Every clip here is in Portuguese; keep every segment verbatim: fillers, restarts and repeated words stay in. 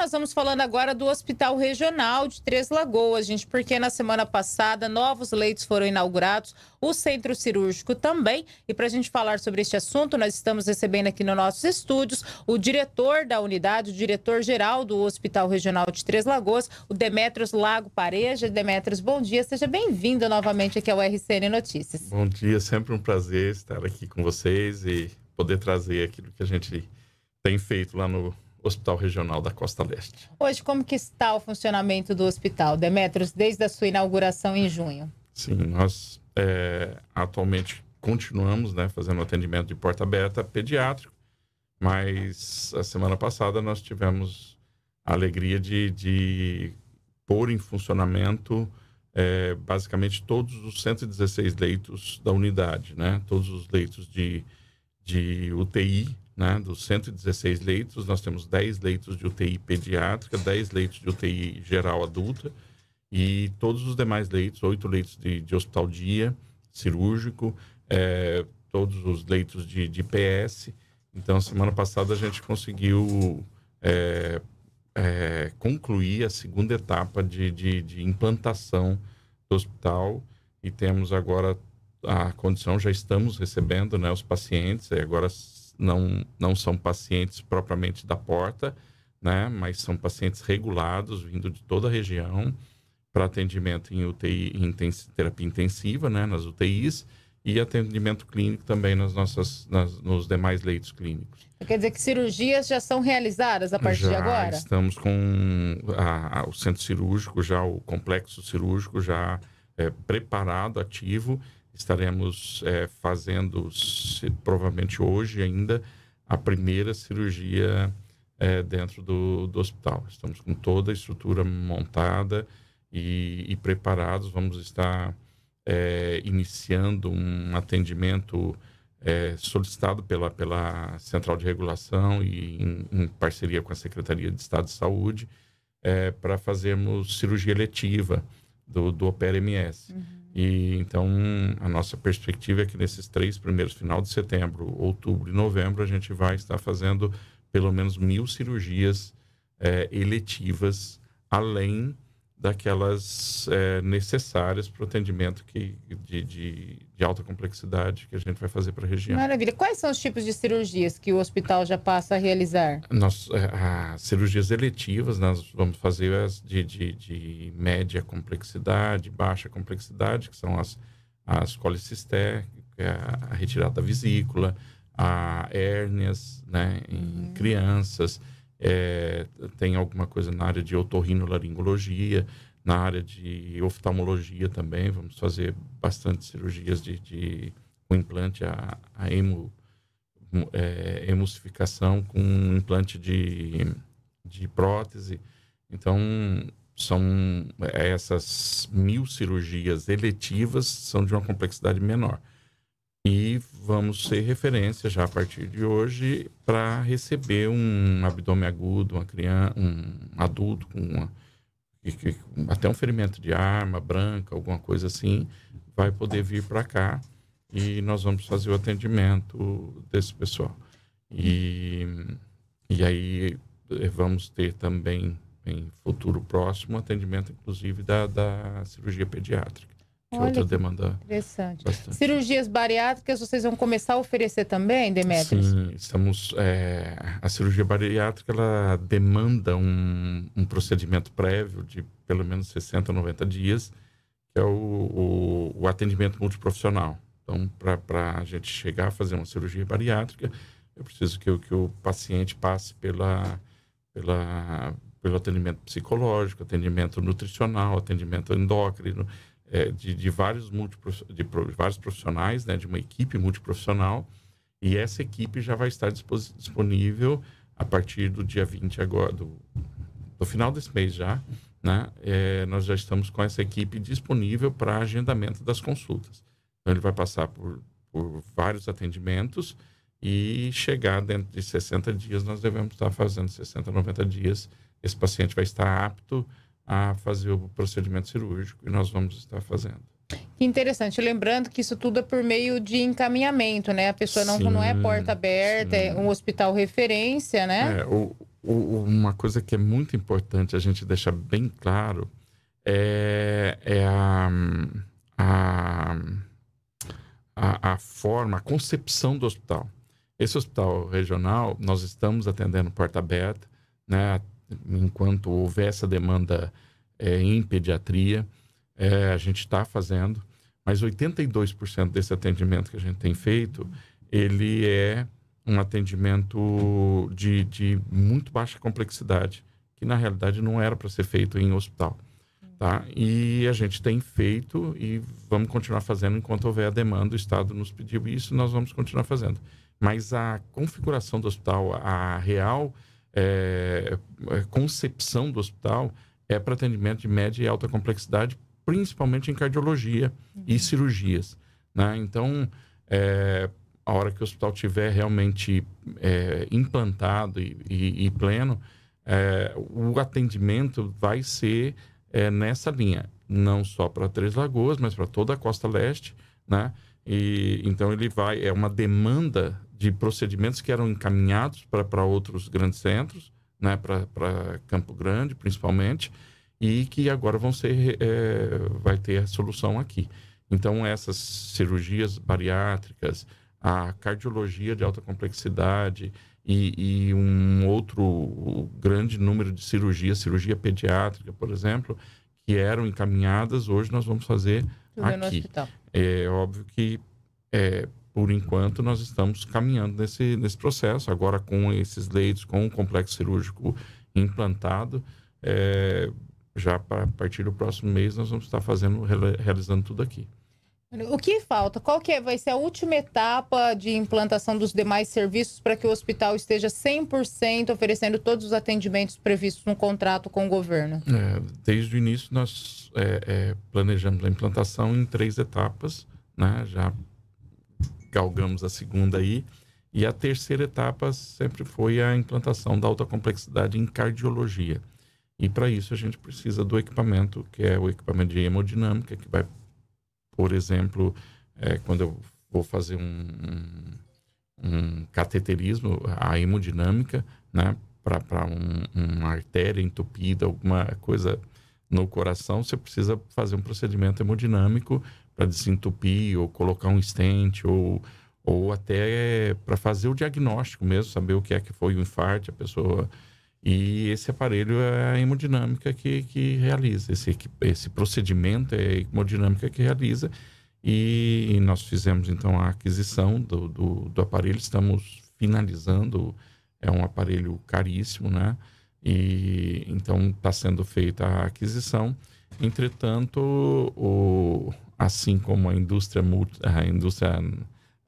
Nós vamos falando agora do Hospital Regional de Três Lagoas, gente, porque na semana passada novos leitos foram inaugurados, o centro cirúrgico também. E para a gente falar sobre este assunto, nós estamos recebendo aqui nos nossos estúdios o diretor da unidade, o diretor-geral do Hospital Regional de Três Lagoas, o Demetrios Lago Pareja. Demetrios, bom dia, seja bem-vindo novamente aqui ao R C N Notícias. Bom dia, sempre um prazer estar aqui com vocês e poder trazer aquilo que a gente tem feito lá no Hospital Regional da Costa Leste. Hoje, como que está o funcionamento do hospital, Demetrios, desde a sua inauguração em junho? Sim, nós é, atualmente continuamos, né, fazendo atendimento de porta aberta pediátrico, mas a semana passada nós tivemos a alegria de, de pôr em funcionamento é, basicamente todos os cento e dezesseis leitos da unidade, né? Todos os leitos de, de U T I, né? Dos cento e dezesseis leitos, nós temos dez leitos de U T I pediátrica, dez leitos de U T I geral adulta e todos os demais leitos, oito leitos de, de hospital dia, cirúrgico, é, todos os leitos de, de P S. Então, semana passada a gente conseguiu é, é, concluir a segunda etapa de, de, de implantação do hospital e temos agora a condição, já estamos recebendo, né, os pacientes, e agora Não, não são pacientes propriamente da porta, né? Mas são pacientes regulados, vindo de toda a região, para atendimento em U T I, em terapia intensiva, né? Nas U T Is, e atendimento clínico também nas nossas, nas, nos demais leitos clínicos. Quer dizer que cirurgias já são realizadas a partir já de agora? Já estamos com a, a, o centro cirúrgico, já o complexo cirúrgico já é, preparado, ativo. Estaremos é, fazendo, se, provavelmente hoje ainda, a primeira cirurgia é, dentro do, do hospital. Estamos com toda a estrutura montada e, e preparados. Vamos estar é, iniciando um atendimento é, solicitado pela, pela Central de Regulação e em, em parceria com a Secretaria de Estado de Saúde é, para fazermos cirurgia eletiva do, do O P E R M S. Uhum. E então a nossa perspectiva é que nesses três primeiros, final de setembro, outubro e novembro, a gente vai estar fazendo pelo menos mil cirurgias é, eletivas, além daquelas é, necessárias para o atendimento que, de, de, de alta complexidade que a gente vai fazer para a região. Maravilha. Quais são os tipos de cirurgias que o hospital já passa a realizar? Nós, as cirurgias eletivas, nós vamos fazer as de, de, de média complexidade, baixa complexidade, que são as, as colecistéricas, a retirada da vesícula, a hérnias, né, em uhum. crianças. É, tem alguma coisa na área de otorrinolaringologia, na área de oftalmologia também. Vamos fazer bastante cirurgias de, de com implante, a, a hemo, é, emulsificação com implante de, de prótese. Então, são essas mil cirurgias eletivas, são de uma complexidade menor. E vamos ser referência já a partir de hoje para receber um abdômen agudo, uma criança, um adulto com uma, até um ferimento de arma branca, alguma coisa assim, vai poder vir para cá e nós vamos fazer o atendimento desse pessoal. E, e aí vamos ter também, em futuro próximo, atendimento inclusive da, da cirurgia pediátrica. Que Olha, outra demanda interessante. Bastante. Cirurgias bariátricas vocês vão começar a oferecer também, Demetrios? Sim, estamos... É, a cirurgia bariátrica, ela demanda um, um procedimento prévio de pelo menos sessenta, noventa dias, que é o, o, o atendimento multiprofissional. Então, para a gente chegar a fazer uma cirurgia bariátrica, eu preciso que, que o paciente passe pela... pela pelo atendimento psicológico, atendimento nutricional, atendimento endócrino, É, de, de, vários multiprof... de vários profissionais, né, de uma equipe multiprofissional, e essa equipe já vai estar dispos... disponível a partir do dia vinte agora, do, do final desse mês já, né, é, nós já estamos com essa equipe disponível para agendamento das consultas. Então, ele vai passar por, por vários atendimentos e chegar dentro de sessenta dias, nós devemos estar fazendo sessenta, noventa dias, esse paciente vai estar apto a fazer o procedimento cirúrgico e nós vamos estar fazendo. Que interessante. Lembrando que isso tudo é por meio de encaminhamento, né? A pessoa não, sim, não é porta aberta, sim. É um hospital referência, né? É, o, uma coisa que é muito importante a gente deixar bem claro é, é a, a, a, a forma, a concepção do hospital. Esse hospital regional, nós estamos atendendo porta aberta, né? Enquanto houver essa demanda é, em pediatria, é, a gente está fazendo, mas oitenta e dois por cento desse atendimento que a gente tem feito, ele é um atendimento de, de muito baixa complexidade, que na realidade não era para ser feito em hospital, tá? E a gente tem feito e vamos continuar fazendo enquanto houver a demanda, o Estado nos pediu isso, nós vamos continuar fazendo. Mas a configuração do hospital, a real é, concepção do hospital é para atendimento de média e alta complexidade, principalmente em cardiologia uhum. e cirurgias, né? Então, é, a hora que o hospital estiver realmente é, implantado e, e, e pleno, é, o atendimento vai ser é, nessa linha, não só para Três Lagoas, mas para toda a Costa Leste, né? E, então, ele vai, é uma demanda de procedimentos que eram encaminhados para outros grandes centros, né? Para Campo Grande, principalmente, e que agora vão ser, é, vai ter a solução aqui. Então, essas cirurgias bariátricas, a cardiologia de alta complexidade e, e um outro grande número de cirurgias, cirurgia pediátrica, por exemplo, que eram encaminhadas, hoje nós vamos fazer tudo aqui. No hospital. É óbvio que, é, por enquanto, nós estamos caminhando nesse, nesse processo. Agora, com esses leitos, com o complexo cirúrgico implantado, é, já para, a partir do próximo mês, nós vamos estar fazendo, realizando tudo aqui. O que falta? Qual que é, vai ser a última etapa de implantação dos demais serviços para que o hospital esteja cem por cento oferecendo todos os atendimentos previstos no contrato com o governo? É, desde o início, nós é, é, planejamos a implantação em três etapas, né? Já galgamos a segunda aí. E a terceira etapa sempre foi a implantação da alta complexidade em cardiologia. E para isso, a gente precisa do equipamento, que é o equipamento de hemodinâmica, que vai... Por exemplo, é, quando eu vou fazer um, um, um cateterismo, a hemodinâmica, né, para um, uma artéria entupida, alguma coisa no coração, você precisa fazer um procedimento hemodinâmico para desentupir ou colocar um stent ou, ou até para fazer o diagnóstico mesmo, saber o que é que foi o infarto, a pessoa... E esse aparelho é a hemodinâmica que, que realiza, esse, esse procedimento é a hemodinâmica que realiza. E, e nós fizemos, então, a aquisição do, do, do aparelho, estamos finalizando, é um aparelho caríssimo, né? E, então, está sendo feita a aquisição. Entretanto, o, assim como a indústria, a indústria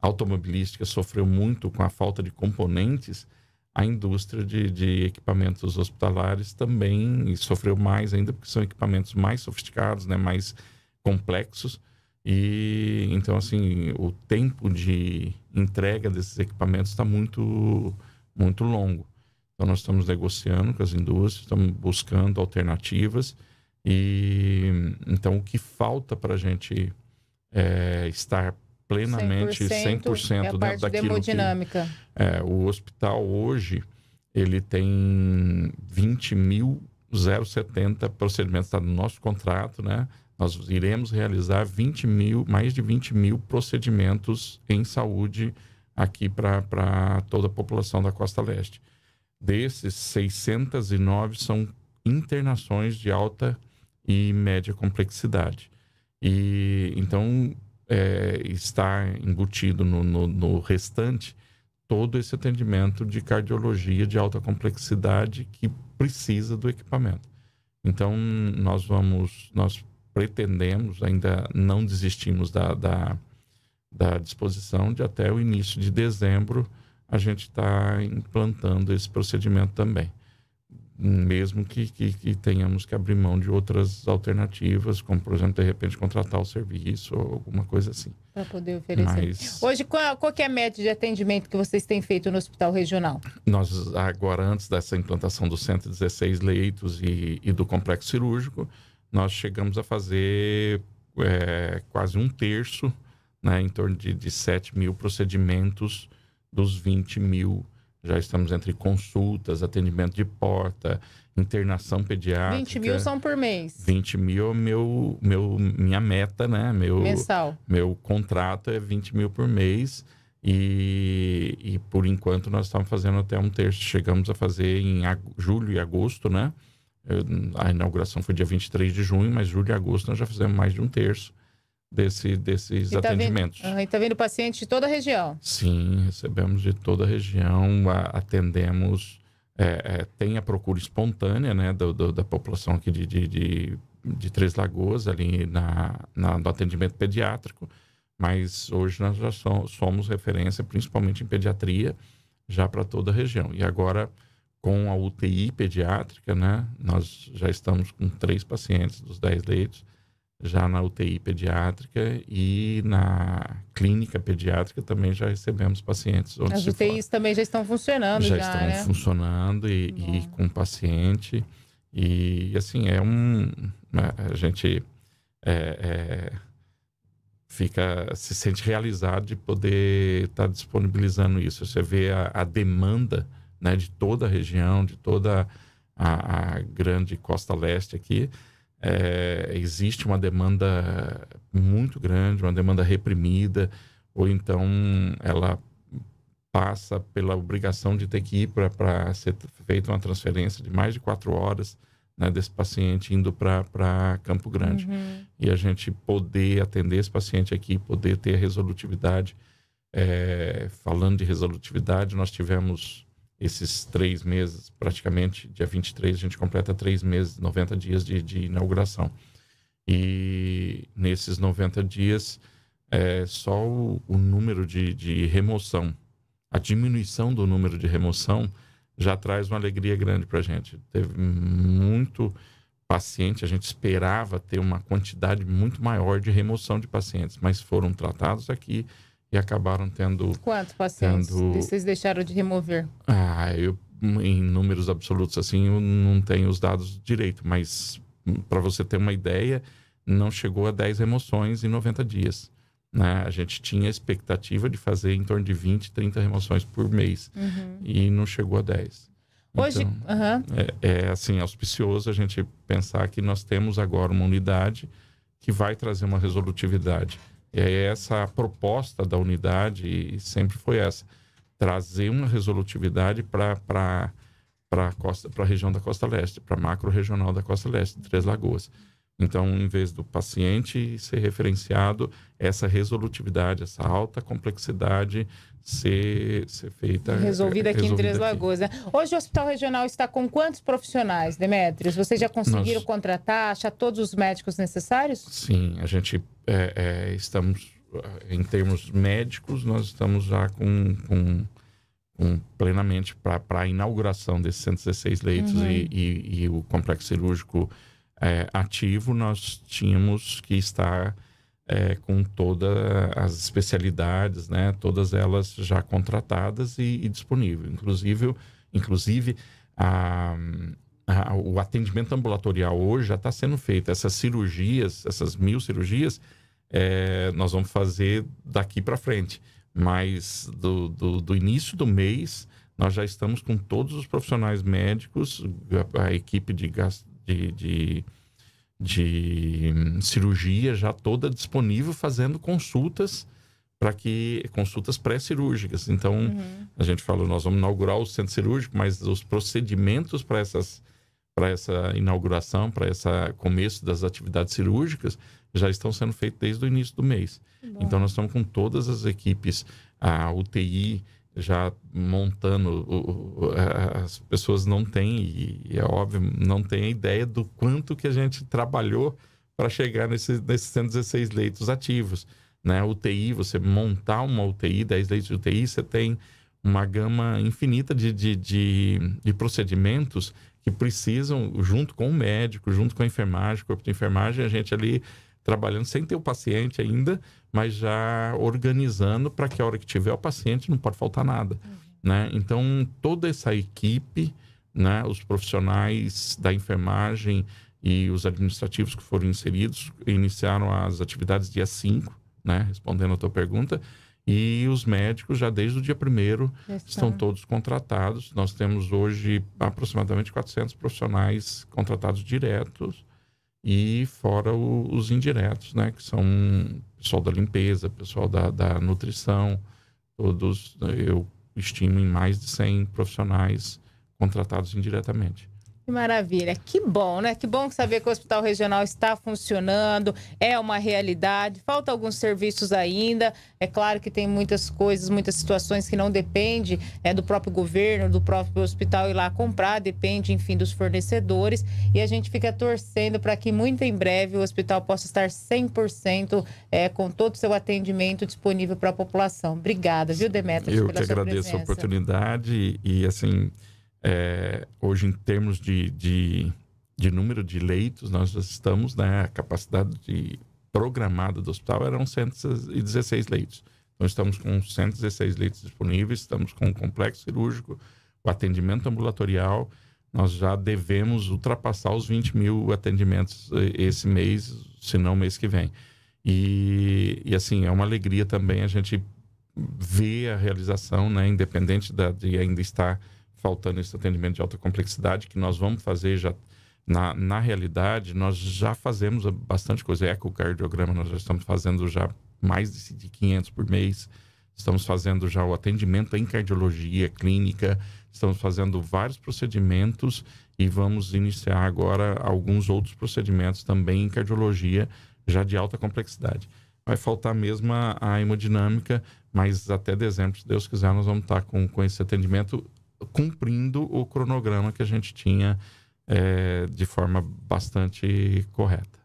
automobilística sofreu muito com a falta de componentes, a indústria de, de equipamentos hospitalares também sofreu mais ainda, porque são equipamentos mais sofisticados, né, mais complexos. E então, assim, o tempo de entrega desses equipamentos está muito, muito longo. Então, nós estamos negociando com as indústrias, estamos buscando alternativas. E então, o que falta para a gente é, estar plenamente cem por cento, cem por cento é a parte daquilo da hemodinâmica. Que, é, o hospital hoje, ele tem vinte mil e setenta procedimentos, está no nosso contrato, né? Nós iremos realizar vinte mil, mais de vinte mil procedimentos em saúde aqui para toda a população da Costa Leste. Desses, seiscentos e nove são internações de alta e média complexidade. E então... É, está embutido no, no, no restante todo esse atendimento de cardiologia de alta complexidade que precisa do equipamento. Então, nós vamos, nós pretendemos, ainda não desistimos da, da, da disposição de até o início de dezembro a gente está implantando esse procedimento também. Mesmo que, que, que tenhamos que abrir mão de outras alternativas, como, por exemplo, de repente contratar o serviço ou alguma coisa assim. Para poder oferecer. Mas... Hoje, qual, qual que é a média de atendimento que vocês têm feito no hospital regional? Nós, agora, antes dessa implantação dos cento e dezesseis leitos e, e do complexo cirúrgico, nós chegamos a fazer é, quase um terço, né, em torno de, de sete mil procedimentos dos vinte mil Já estamos entre consultas, atendimento de porta, internação pediátrica. vinte mil são por mês. vinte mil é meu, meu, minha meta, né? Meu, mensal. Meu contrato é vinte mil por mês. E, e por enquanto nós estamos fazendo até um terço. Chegamos a fazer em ag... julho e agosto, né? Eu, a inauguração foi dia vinte e três de junho, mas julho e agosto nós já fizemos mais de um terço desse, desses e atendimentos. Tá vendo, ah, e tá vendo paciente de toda a região? Sim, recebemos de toda a região, atendemos, é, é, tem a procura espontânea, né, do, do, da população aqui de, de, de, de Três Lagoas, ali na, na, no atendimento pediátrico, mas hoje nós já somos referência, principalmente em pediatria, já para toda a região. E agora, com a U T I pediátrica, né, nós já estamos com três pacientes dos dez leitos, já na U T I pediátrica e na clínica pediátrica também já recebemos pacientes. Onde as U T Is também já estão funcionando. Já, já estão, né? Funcionando e, e com paciente. E assim, é um... A gente é, é, fica, se sente realizado de poder estar tá disponibilizando isso. Você vê a, a demanda, né, de toda a região, de toda a, a grande Costa Leste aqui. É, existe uma demanda muito grande, uma demanda reprimida, ou então ela passa pela obrigação de ter que ir para ser feita uma transferência de mais de quatro horas, né, desse paciente indo para Campo Grande. Uhum. E a gente poder atender esse paciente aqui, poder ter resolutividade. É, falando de resolutividade, nós tivemos... esses três meses, praticamente, dia vinte e três, a gente completa três meses, noventa dias de, de inauguração. E nesses noventa dias, é, só o, o número de, de remoção, a diminuição do número de remoção, já traz uma alegria grande para a gente. Teve muito paciente, a gente esperava ter uma quantidade muito maior de remoção de pacientes, mas foram tratados aqui, e acabaram tendo... Quantos pacientes tendo... vocês deixaram de remover? Ah, eu, em números absolutos, assim, eu não tenho os dados direito, mas para você ter uma ideia, não chegou a dez remoções em noventa dias. Né? A gente tinha a expectativa de fazer em torno de vinte, trinta remoções por mês, uhum, e não chegou a dez. Hoje, então, uhum, é, é assim, auspicioso a gente pensar que nós temos agora uma unidade que vai trazer uma resolutividade. E aí essa proposta da unidade sempre foi essa, trazer uma resolutividade para a região da Costa Leste, para a macro-regional da Costa Leste, Três Lagoas. Então, em vez do paciente ser referenciado, essa resolutividade, essa alta complexidade ser, ser feita... Resolvida aqui resolvida em Três Lagoas. Né? Hoje o Hospital Regional está com quantos profissionais, Demetrios? Vocês já conseguiram Nós... contratar, achar todos os médicos necessários? Sim, a gente... É, é, estamos, em termos médicos, nós estamos já com, com, com plenamente para a inauguração desses cento e dezesseis leitos, uhum, e, e, e o complexo cirúrgico é, ativo, nós tínhamos que estar é, com todas as especialidades, né, todas elas já contratadas e, e disponíveis. Inclusive, inclusive a... Ah, o atendimento ambulatorial hoje já está sendo feito. Essas cirurgias, essas mil cirurgias, é, nós vamos fazer daqui para frente. Mas do, do, do início do mês, nós já estamos com todos os profissionais médicos, a, a equipe de, de, de, de cirurgia já toda disponível, fazendo consultas, para que consultas pré-cirúrgicas. Então, uhum, a gente falou, nós vamos inaugurar o centro cirúrgico, mas os procedimentos para essas... para essa inauguração, para esse começo das atividades cirúrgicas, já estão sendo feitos desde o início do mês. Bom. Então, nós estamos com todas as equipes, a U T I já montando, o, o, as pessoas não têm, e é óbvio, não têm a ideia do quanto que a gente trabalhou para chegar nesses, nesses cento e dezesseis leitos ativos. Né? U T I, você montar uma U T I, dez leitos de U T I, você tem uma gama infinita de, de, de, de procedimentos que precisam, junto com o médico, junto com a enfermagem, corpo de enfermagem, a gente ali trabalhando sem ter o paciente ainda, mas já organizando para que a hora que tiver o paciente não pode faltar nada, uhum, né? Então, toda essa equipe, né, os profissionais da enfermagem e os administrativos que foram inseridos, iniciaram as atividades dia cinco, né, respondendo a tua pergunta, E os médicos já desde o dia primeiro estão todos contratados. Nós temos hoje aproximadamente quatrocentos profissionais contratados diretos e fora o, os indiretos, né? Que são pessoal da limpeza, pessoal da, da nutrição, todos, eu estimo em mais de cem profissionais contratados indiretamente. Que maravilha, que bom, né? Que bom saber que o Hospital Regional está funcionando, é uma realidade, falta alguns serviços ainda, é claro que tem muitas coisas, muitas situações que não depende é, do próprio governo, do próprio hospital ir lá comprar, depende, enfim, dos fornecedores, e a gente fica torcendo para que muito em breve o hospital possa estar cem por cento é, com todo o seu atendimento disponível para a população. Obrigada, viu, Demetrios, pela sua presença. Eu que agradeço a oportunidade e, assim... É, hoje, em termos de, de, de número de leitos, nós já estamos, né, a capacidade de, programada do hospital eram cento e dezesseis leitos. Então, estamos com cento e dezesseis leitos disponíveis, estamos com o complexo cirúrgico, o atendimento ambulatorial. Nós já devemos ultrapassar os vinte mil atendimentos esse mês, se não mês que vem. E, e assim, é uma alegria também a gente ver a realização, né, independente da, de ainda estar... faltando esse atendimento de alta complexidade, que nós vamos fazer já, na, na realidade, nós já fazemos bastante coisa, ecocardiograma, nós já estamos fazendo já mais de quinhentos por mês, estamos fazendo já o atendimento em cardiologia clínica, estamos fazendo vários procedimentos e vamos iniciar agora alguns outros procedimentos também em cardiologia, já de alta complexidade. Vai faltar mesmo a, a hemodinâmica, mas até dezembro, se Deus quiser, nós vamos estar com, com esse atendimento cumprindo o cronograma que a gente tinha é, de forma bastante correta.